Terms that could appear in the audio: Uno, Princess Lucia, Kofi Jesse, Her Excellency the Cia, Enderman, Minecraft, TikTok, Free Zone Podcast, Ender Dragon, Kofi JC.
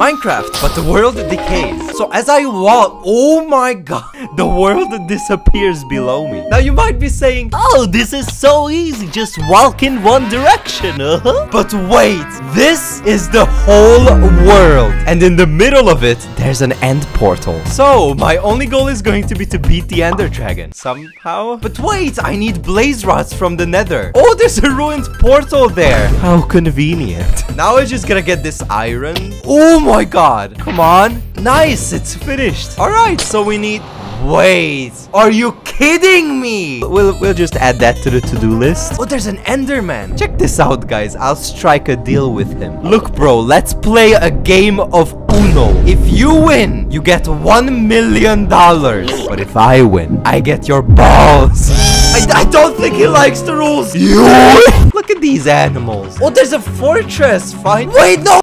Minecraft, but the world decays. So as I walk, oh my god, the world disappears below me. Now you might be saying, oh, this is so easy, just walk in one direction, But wait, this is the whole world, and in the middle of it, there's an end portal. So my only goal is going to be to beat the Ender Dragon, somehow. But wait, I need blaze rods from the nether. Oh, there's a ruined portal there. How convenient. Now I just gotta get this iron. Oh my god, come on. Nice, it's finished. All right, so we need... Wait, are you kidding me? We'll just add that to the to-do list. Oh, there's an Enderman. Check this out, guys. I'll strike a deal with him. Look, bro, let's play a game of Uno. If you win, you get $1 million. But if I win, I get your balls. I don't think he likes the rules. You? Look at these animals. Oh, there's a fortress. Fine. Wait, no.